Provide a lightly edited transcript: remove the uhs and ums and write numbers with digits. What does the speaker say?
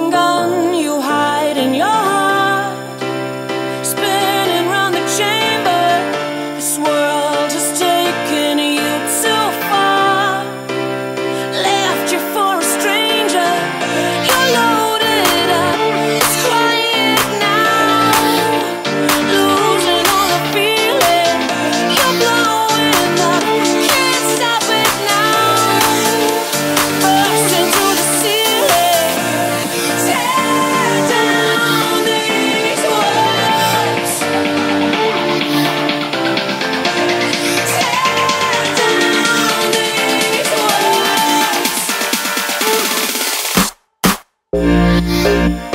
long gun you hide in your heart, spinning round the chamber. This world has taken you too far, left you for a stranger. You're loaded up, it's quiet now, losing all the feeling. You're blowing up, can't stop it now.